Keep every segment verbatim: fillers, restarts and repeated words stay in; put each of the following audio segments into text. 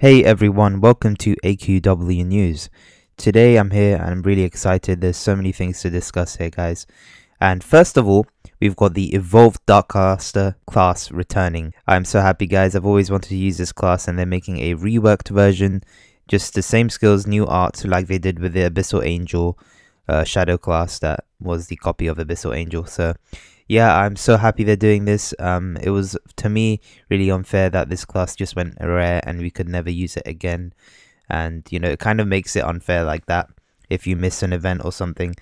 Hey everyone, welcome to A Q W News. Today I'm here and I'm really excited. There's so many things to discuss here, guys. And first of all, we've got the Evolved Dark Caster class returning. I'm so happy, guys. I've always wanted to use this class and they're making a reworked version. Just the same skills, new art, like they did with the Abyssal Angel uh, shadow class that was the copy of Abyssal Angel. So yeah, I'm so happy they're doing this. Um, it was, to me, really unfair that this class just went rare and we could never use it again. And, you know, it kind of makes it unfair like that if you miss an event or something.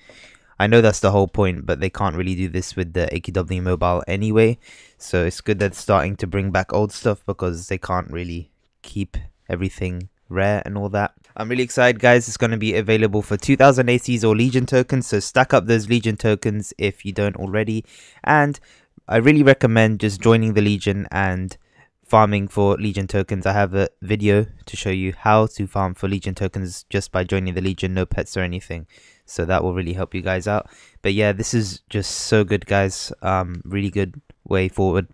I know that's the whole point, but they can't really do this with the A Q W mobile anyway. So it's good that's starting to bring back old stuff because they can't really keep everything rare and all that. I'm really excited, guys. It's going to be available for two thousand A Cs or Legion tokens, so stack up those Legion tokens if you don't already. And I really recommend just joining the Legion and farming for Legion tokens. I have a video to show you how to farm for Legion tokens just by joining the Legion, no pets or anything, so that will really help you guys out. But yeah, this is just so good, guys. Um really good way forward.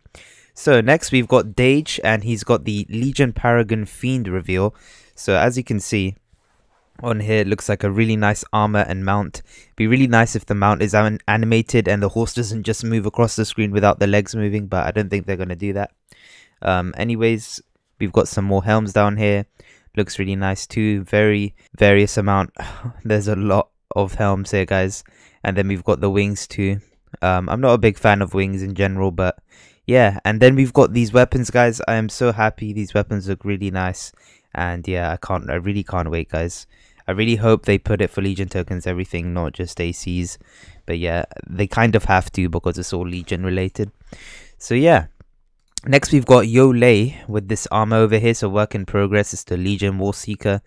So next we've got Dage, and he's got the Legion Paragon Fiend reveal. So as you can see on here, it looks like a really nice armor and mount. It'd be really nice if the mount is animated and the horse doesn't just move across the screen without the legs moving, but I don't think they're going to do that. Um, anyways, we've got some more helms down here. Looks really nice too. Very various amount. There's a lot of helms here, guys. And then we've got the wings too. Um, I'm not a big fan of wings in general, but yeah. And then we've got these weapons, guys. I am so happy. These weapons look really nice, and yeah, I can't I really can't wait, guys. I really hope they put it for Legion tokens, everything, not just A Cs, but yeah, they kind of have to because it's all Legion related. So yeah, next we've got Yolei with this armor over here. So work in progress is the Legion Warseeker.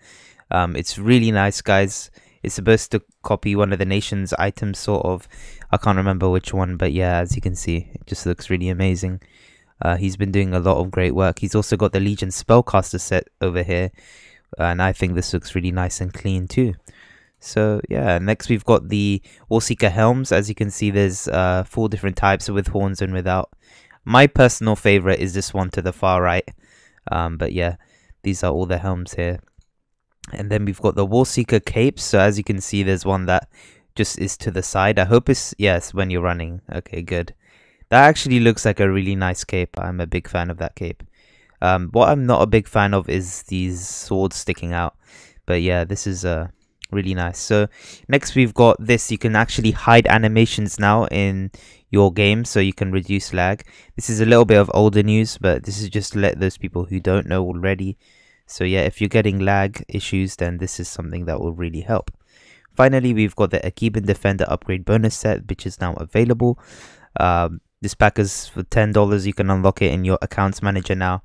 Um, it's really nice, guys. It's supposed to copy one of the nation's items, sort of. I can't remember which one, but yeah, as you can see, it just looks really amazing. Uh, he's been doing a lot of great work. He's also got the Legion Spellcaster set over here, and I think this looks really nice and clean too. So yeah, next we've got the Warseeker Helms. As you can see, there's uh, four different types, with horns and without. My personal favorite is this one to the far right. Um, but yeah, these are all the helms here. And then we've got the Warseeker capes. So as you can see, there's one that just is to the side. I hope it's, yes, when you're running. Okay, good. That actually looks like a really nice cape. I'm a big fan of that cape. Um, what I'm not a big fan of is these swords sticking out. But yeah, this is uh, really nice. So next we've got this. You can actually hide animations now in your game, so you can reduce lag. This is a little bit of older news, but this is just to let those people who don't know already. So yeah, if you're getting lag issues, then this is something that will really help. Finally, we've got the Akebin Defender Upgrade Bonus Set, which is now available. Um, this pack is for ten dollars. You can unlock it in your Accounts Manager now.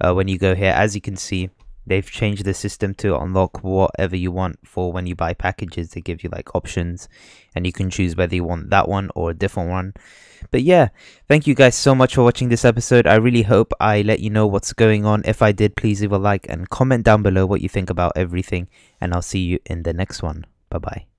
Uh, when you go here, as you can see, they've changed the system to unlock whatever you want for when you buy packages. They give you like options, and you can choose whether you want that one or a different one. But yeah, thank you guys so much for watching this episode. I really hope I let you know what's going on. If I did, please leave a like and comment down below what you think about everything, and I'll see you in the next one. Bye bye.